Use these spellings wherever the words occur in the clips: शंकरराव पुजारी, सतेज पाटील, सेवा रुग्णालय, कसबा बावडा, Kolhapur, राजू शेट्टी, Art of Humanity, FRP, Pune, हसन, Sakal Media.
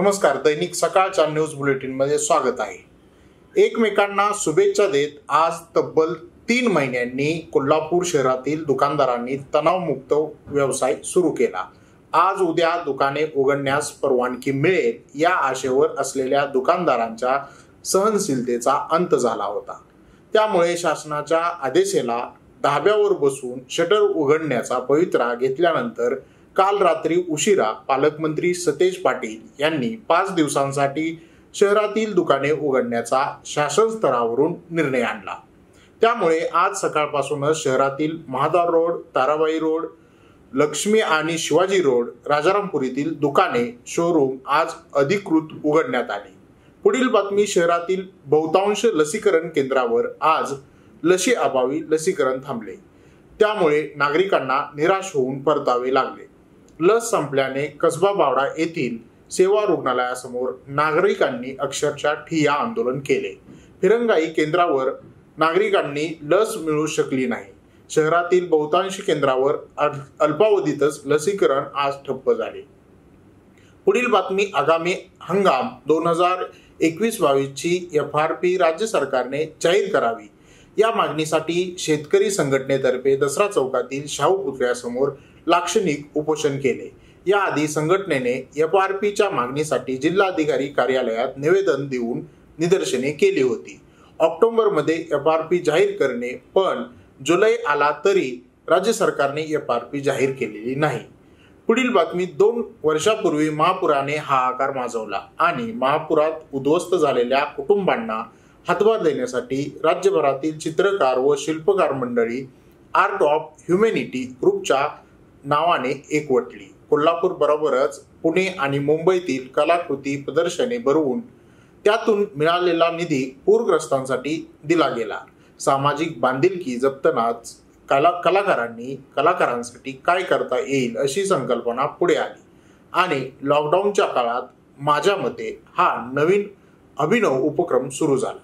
नमस्कार, दैनिक सकाळच्या news bulletin मध्ये स्वागत आहे। एकमेकांना शुभेच्छा देत आज तब्बल 3 महिन्यांनी कोल्हापूर शहरातील दुकानदारांनी तणावमुक्त व्यवसाय सुरू केला। आज उद्या दुकाने उघडण्यास परवानगी मिळेल या आशेवर असलेल्या दुकानदारांच्या सहनशीलतेचा अंत झाला होता। त्यामुळे शासनाच्या आदेशाला धाब्यावर बसून शटर उघडण्याचा पवित्रा घेतल्यानंतर काल रात्री उशिरा पालकमंत्री सतेज पाटील यांनी 5 दिवसांसाठी शहरातील दुकाने उघडण्याचा शासन स्तरावरून निर्णय आणला। त्यामुळे आज सकाळपासूनच शहरातील महादार रोड, ताराबाई रोड, लक्ष्मी आणि शिवाजी रोड, राजारामपुरीतील दुकाने, शोरूम आज अधिकृत उघडण्यात आली। पुढील बातमी शहरातील बहुतांश लसीकरण केंद्रावर आज लशीअभावी लसीकरण थांबले, त्यामुळे नागरिकांना निराश होऊन परतावे लागले। लस संपल्याने कसबा बावडा येथील सेवा रुग्णालयासमोर नागरिकांनी अक्षरशः ठिय्या आंदोलन केले। फिरंगाई केंद्रावर नागरिकांनी लस मिळू शकली नाही। शहरातील बहुतांश केंद्रावर अल्पावधीतच लसीकरण आज ठप्प झाले। पुढील बातमी आगामी हंगाम 2021-22ची FRP राज्य सरकारने जाहीर करावी या मागणीसाठी शेतकरी संघटनेतर्फे दसरा चौकातील शाहू पुतळ्यासमोर लाक्षणिक उपोषण केले। याआधी संघटनेने FRPच्या मागणीसाठी जिल्हाधिकारी कार्यालयात निवेदन देऊन निदर्शने केली होती। ऑक्टोबरमध्ये FRP जाहीर करणे, पण जुलै आला तरी राज्य सरकारने FRP जाहीर केलेली नाही। पुढील बातमी 2 वर्षापूर्वी महापुराने हाहाकार माजवला आणि महापुरात उद्ध्वस्त झालेल्या कुटुंबांना हातभार देण्यासाठी राज्यभरातील चित्रकार व शिल्पकार मंडळी आर्ट ऑफ ह्युमॅनिटी ग्रुपच्या नावाने एकवटली। कोल्हापूर बरोबरच पुणे आणि मुंबईतील कलाकृती प्रदर्शने भरवून त्यातून मिळालेला निधी पूरग्रस्तांसाठी दिला गेला। सामाजिक बांधिलकी जपतानाच कलाकारांसाठी काय करता येईल अशी संकल्पना पुढे आली आणि लॉकडाऊनच्या काळात माझ्या मते हा नवीन अभिनव उपक्रम सुरू झाला।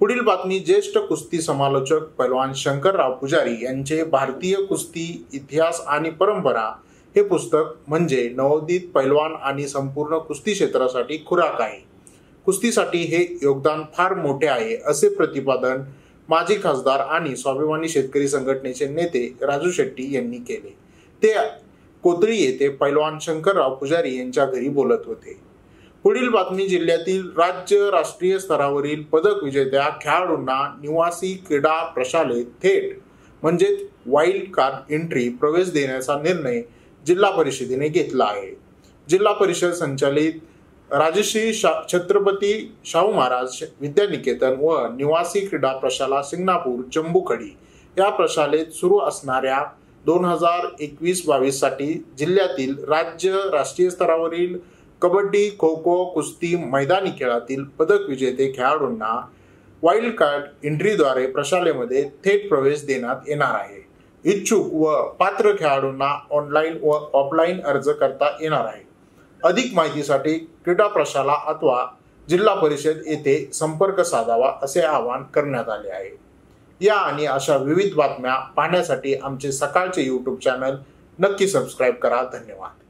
पुढील बातमी ज्येष्ठ कुस्ती समालोचक पैलवान शंकरराव पुजारी यांचे भारतीय कुस्ती इतिहास आणि परंपरा हे पुस्तक म्हणजे नवोदित पैलवान आणि संपूर्ण कुस्ती क्षेत्रासाठी खुराक आहे। कुस्तीसाठी हे योगदान फार मोठे आहे असे प्रतिपादन माजी खासदार आणि स्वाभिमानी शेतकरी संघटनेचे नेते राजू शेट्टी यांनी केले। ते कोतळी येथे पैलवान शंकरराव पुजारी यांच्या घरी बोलत होते। पुढील बातमी जिल्ह्यातील राज्य राष्ट्रीय स्तरावरील पदक विजेत्या खेळाडूंना निवासी क्रीडा प्रशालेत थेट म्हणजे वाईल्ड कार्ड एंट्री प्रवेश देण्याचा निर्णय जिल्हा परिषदेने घेतला आहे। जिल्हा परिषद संचालित राजश्री छत्रपती शाहू महाराज विद्यानिकेतन व निवासी क्रीडा प्रशाला सिंगणापूर जंबूखडी या प्रशालेत सुरू असणाऱ्या 2021-22 साठी जिल्ह्यातील राज्य राष्ट्रीय स्तरावरील कबड्डी, खो खो, कुस्ती, मैदानी खेळातील पदक विजेते खेळाडूंना वाईल्ड कार्ड एंट्रीद्वारे प्रशालेमध्ये थेट प्रवेश देण्यात येणार आहे। इच्छुक व पात्र खेळाडूंना ऑनलाईन व ऑफलाईन अर्ज करता येणार आहे। अधिक माहितीसाठी क्रीडा प्रशाला अथवा जिल्हा परिषद येथे संपर्क साधावा असे आवाहन करण्यात आले आहे। या आणि अशा विविध बातम्या पाहण्यासाठी आमचे सकाळचे YouTube चॅनल नक्की सबस्क्राईब करा। धन्यवाद।